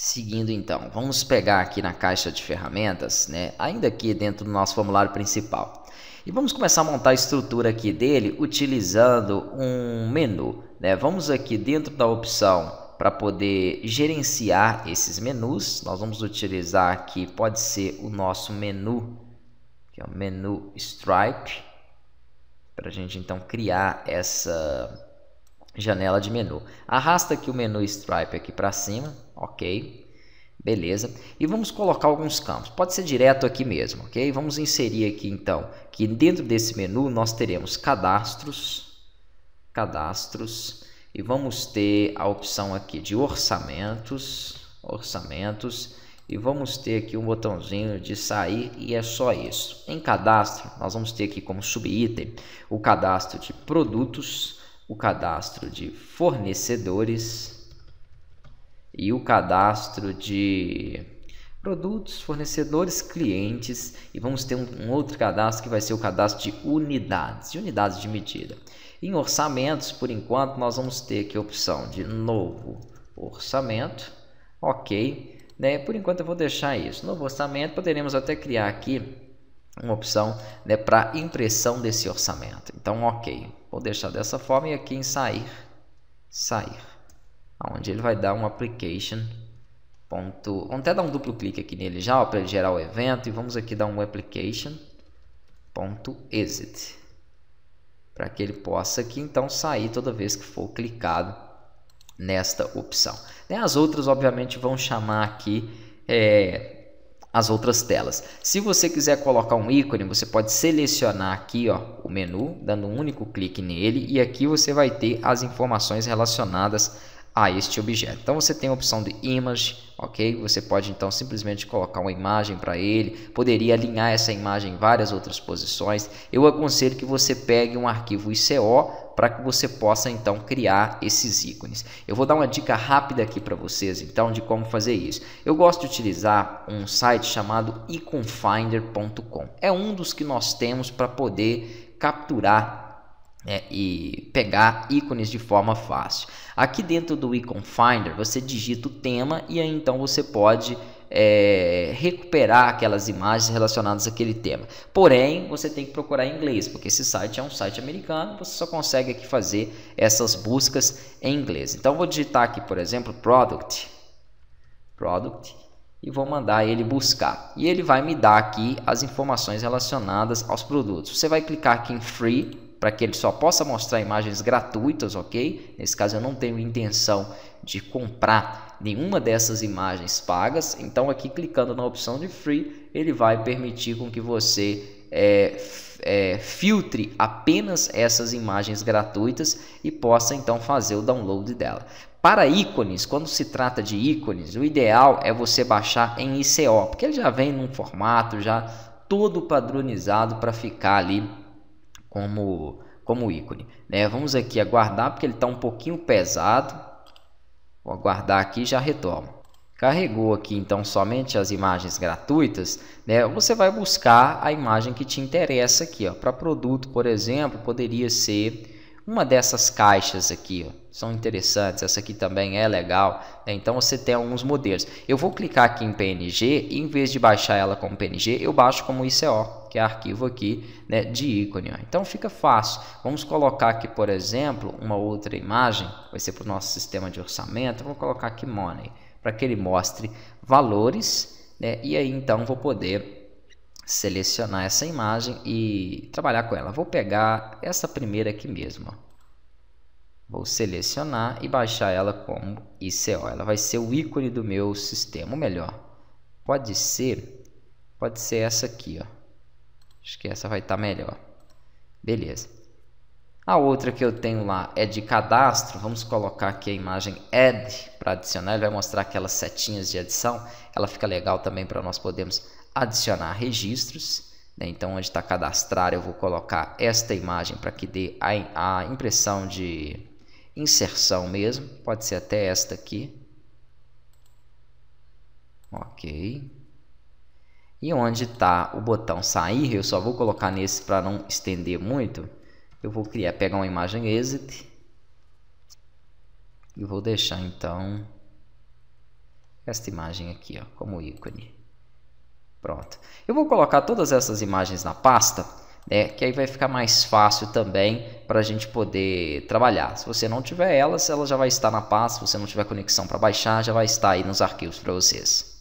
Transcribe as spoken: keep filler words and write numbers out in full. Seguindo então, vamos pegar aqui na caixa de ferramentas, né? Ainda aqui dentro do nosso formulário principal. E vamos começar a montar a estrutura aqui dele utilizando um menu, né? Vamos aqui dentro da opção para poder gerenciar esses menus. Nós vamos utilizar aqui, pode ser o nosso menu, que é o menu Stripe, para a gente então criar essa janela de menu. Arrasta aqui o menu Stripe aqui para cima, ok, beleza. E vamos colocar alguns campos, pode ser direto aqui mesmo, ok. Vamos inserir aqui então, que dentro desse menu nós teremos cadastros, cadastros, e vamos ter a opção aqui de orçamentos, orçamentos, e vamos ter aqui um botãozinho de sair e é só isso. Em cadastro, nós vamos ter aqui como subitem o cadastro de produtos, o cadastro de fornecedores e o cadastro de produtos, fornecedores, clientes, e vamos ter um, um outro cadastro que vai ser o cadastro de unidades, de unidades de medida. Em orçamentos, por enquanto, nós vamos ter aqui a opção de novo orçamento, ok, né? Por enquanto eu vou deixar isso, novo orçamento. Poderemos até criar aqui uma opção, né, para impressão desse orçamento. Então, ok, vou deixar dessa forma, e aqui em sair, sair, onde ele vai dar um application ponto... Vamos até dar um duplo clique aqui nele já, para ele gerar o evento, e vamos aqui dar um application ponto exit, para que ele possa aqui então sair toda vez que for clicado nesta opção. As outras, obviamente, vão chamar aqui é... as outras telas. Se você quiser colocar um ícone, você pode selecionar aqui, ó, o menu, dando um único clique nele, e aqui você vai ter as informações relacionadas a este objeto. Então você tem a opção de image, ok? Você pode então simplesmente colocar uma imagem para ele, poderia alinhar essa imagem em várias outras posições. Eu aconselho que você pegue um arquivo I C O para que você possa então criar esses ícones. Eu vou dar uma dica rápida aqui para vocês então de como fazer isso. Eu gosto de utilizar um site chamado icon finder ponto com. É um dos que nós temos para poder capturar, né, e pegar ícones de forma fácil. Aqui dentro do Icon Finder você digita o tema e aí então você pode é, recuperar aquelas imagens relacionadas àquele tema. Porém, você tem que procurar em inglês, porque esse site é um site americano, você só consegue aqui fazer essas buscas em inglês. Então vou digitar aqui, por exemplo, product, product, e vou mandar ele buscar. E ele vai me dar aqui as informações relacionadas aos produtos. Você vai clicar aqui em free, para que ele só possa mostrar imagens gratuitas, ok? Nesse caso eu não tenho intenção de comprar nenhuma dessas imagens pagas, então aqui clicando na opção de free, ele vai permitir com que você é, é, filtre apenas essas imagens gratuitas e possa então fazer o download dela. Para ícones, quando se trata de ícones, o ideal é você baixar em I C O, porque ele já vem num formato já todo padronizado para ficar ali como, como ícone, né? Vamos aqui aguardar, porque ele está um pouquinho pesado. Vou aguardar aqui e já retomo. Carregou aqui então somente as imagens gratuitas, né? Você vai buscar a imagem que te interessa aqui, ó. Para produto, por exemplo, poderia ser uma dessas caixas aqui, ó. São interessantes, essa aqui também é legal, né? Então você tem alguns modelos. Eu vou clicar aqui em P N G e em vez de baixar ela como P N G, eu baixo como I C O, que é arquivo aqui, né, de ícone, ó. Então fica fácil. Vamos colocar aqui, por exemplo, uma outra imagem, vai ser para o nosso sistema de orçamento. Vou colocar aqui Money, para que ele mostre valores, né? E aí então vou poder selecionar essa imagem e trabalhar com ela. Vou pegar essa primeira aqui mesmo, ó. Vou selecionar e baixar ela como I C O. Ela vai ser o ícone do meu sistema. Ou melhor, pode ser, pode ser essa aqui, ó. Acho que essa vai estar melhor. Beleza. A outra que eu tenho lá é de cadastro. Vamos colocar aqui a imagem Add para adicionar. Ele vai mostrar aquelas setinhas de adição. Ela fica legal também para nós podermos adicionar registros, né? Então onde está cadastrar eu vou colocar esta imagem para que dê a, a impressão de inserção mesmo, pode ser até esta aqui, ok. E onde está o botão sair, eu só vou colocar nesse para não estender muito. Eu vou criar, pegar uma imagem exit e vou deixar então esta imagem aqui, ó, como ícone. Pronto. Eu vou colocar todas essas imagens na pasta, né, que aí vai ficar mais fácil também para a gente poder trabalhar. Se você não tiver elas, ela já vai estar na pasta. Se você não tiver conexão para baixar, já vai estar aí nos arquivos para vocês.